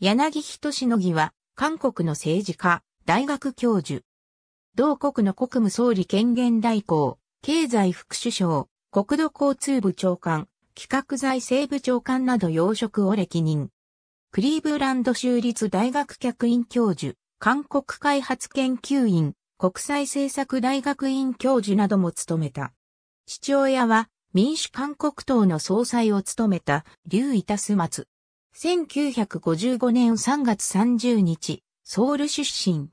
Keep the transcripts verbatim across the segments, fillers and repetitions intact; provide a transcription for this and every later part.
柳一鎬は、韓国の政治家、大学教授。同国の国務総理権限代行、経済副首相、国土交通部長官、企画財政部長官など要職を歴任。クリーブランド州立大学客員教授、韓国開発研究院、国際政策大学院教授なども務めた。父親は、民主韓国党の総裁を務めた、柳一鎬。せんきゅうひゃくごじゅうごねんさんがつさんじゅうにち、ソウル出身。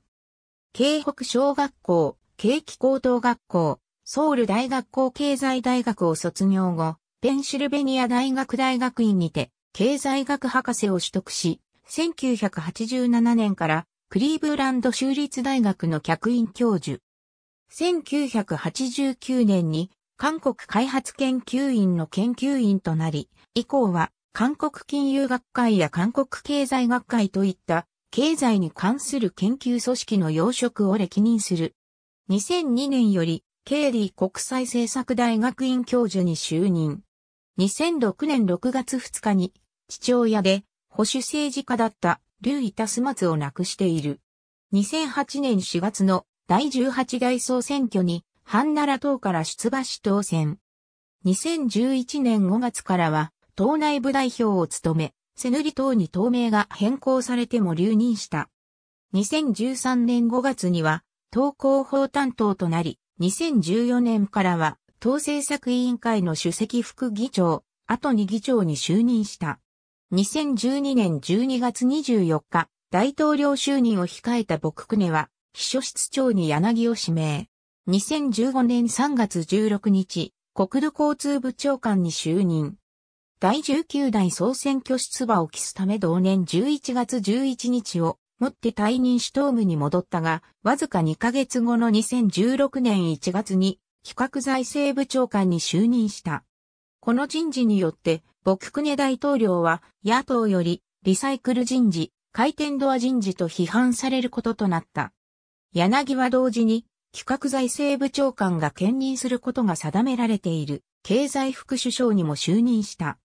京北小学校、京畿高等学校、ソウル大学校経済大学を卒業後、ペンシルベニア大学大学院にて、経済学博士を取得し、せんきゅうひゃくはちじゅうななねんからクリーブランド州立大学の客員教授。せんきゅうひゃくはちじゅうきゅうねんに韓国開発研究院の研究員となり、以降は、韓国金融学会や韓国経済学会といった経済に関する研究組織の要職を歴任する。にせんにねんよりケーリー国際政策大学院教授に就任。にせんろくねんろくがつふつかに父親で保守政治家だった柳一鎬を亡くしている。にせんはちねんしがつのだいじゅうはちだい総選挙にハンナラ党から出馬し当選。にせんじゅういちねんごがつからは党内部代表を務め、セヌリ党に党名が変更されても留任した。にせんじゅうさんねんごがつには、党広報担当となり、にせんじゅうよねんからは、党政策委員会の主席副議長、後に議長に就任した。にせんじゅうにねんじゅうにがつにじゅうよっか、大統領就任を控えた朴槿惠は、秘書室長に柳を指名。にせんじゅうごねんさんがつじゅうろくにち、国土交通部長官に就任。だいじゅうきゅうだい総選挙出馬を期すため同年じゅういちがつじゅういちにちをもって退任し党務に戻ったが、わずかにかげつごのにせんじゅうろくねんいちがつに企画財政部長官に就任した。この人事によって、朴槿惠大統領は野党よりリサイクル人事、回転ドア人事と批判されることとなった。柳は同時に企画財政部長官が兼任することが定められている経済副首相にも就任した。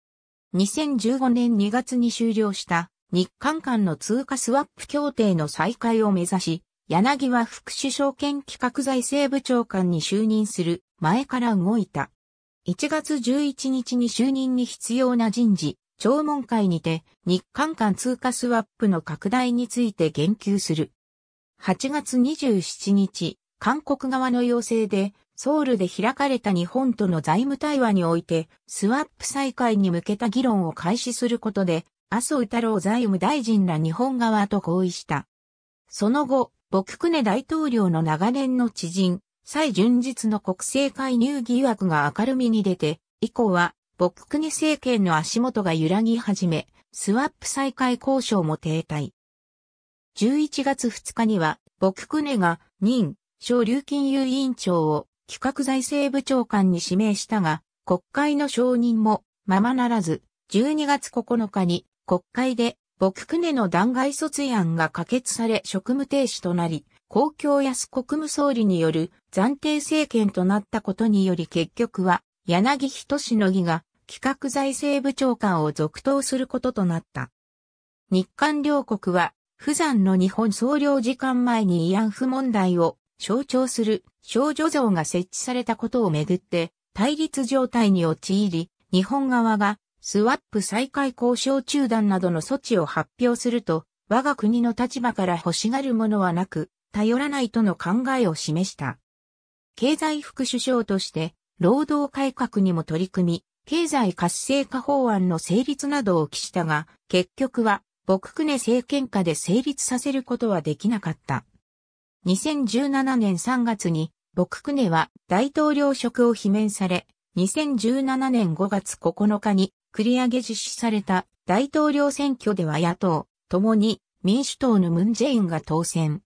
にせんじゅうごねんにがつに終了した日韓間の通貨スワップ協定の再開を目指し、柳は副首相兼企画財政部長官に就任する前から動いた。いちがつじゅういちにちに就任に必要な人事、聴聞会にて日韓間通貨スワップの拡大について言及する。はちがつにじゅうしちにち、韓国側の要請で、ソウルで開かれた日本との財務対話において、スワップ再開に向けた議論を開始することで、麻生太郎財務大臣ら日本側と合意した。その後、朴槿惠大統領の長年の知人、蔡潤実の国政介入疑惑が明るみに出て、以降は、朴槿惠政権の足元が揺らぎ始め、スワップ再開交渉も停滞。じゅういちがつふつかには、朴槿惠が任、省流金融委員長を、企画財政部長官に指名したが、国会の承認もままならず、じゅうにがつここのかに国会で朴槿惠の弾劾訴追案が可決され職務停止となり、江京靖国務総理による暫定政権となったことにより結局は柳一鎬が企画財政部長官を続投することとなった。日韓両国は、釜山の日本総領事館前に慰安婦問題を象徴する少女像が設置されたことをめぐって対立状態に陥り、日本側がスワップ再開交渉中断などの措置を発表すると、我が国の立場から欲しがるものはなく、頼らないとの考えを示した。経済副首相として労働改革にも取り組み、経済活性化法案の成立などを期したが、結局は朴槿惠政権下で成立させることはできなかった。にせんじゅうななねんさんがつに朴槿惠は大統領職を罷免され、にせんじゅうななねんごがつここのかに繰り上げ実施された大統領選挙では野党、共に民主党のムン・ジェインが当選。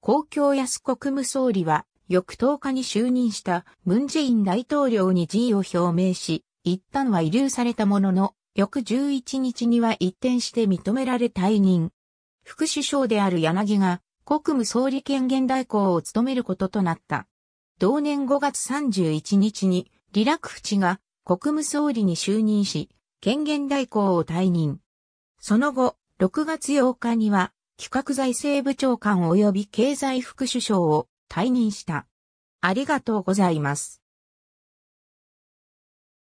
江京靖国務総理は翌とおかに就任したムン・ジェイン大統領に辞意を表明し、一旦は慰留されたものの、翌じゅういちにちには一転して認められ退任。副首相である柳が、国務総理権限代行を務めることとなった。同年ごがつさんじゅういちにちに李洛淵が国務総理に就任し、権限代行を退任。その後、ろくがつようかには企画財政部長官及び経済副首相を退任した。ありがとうございます。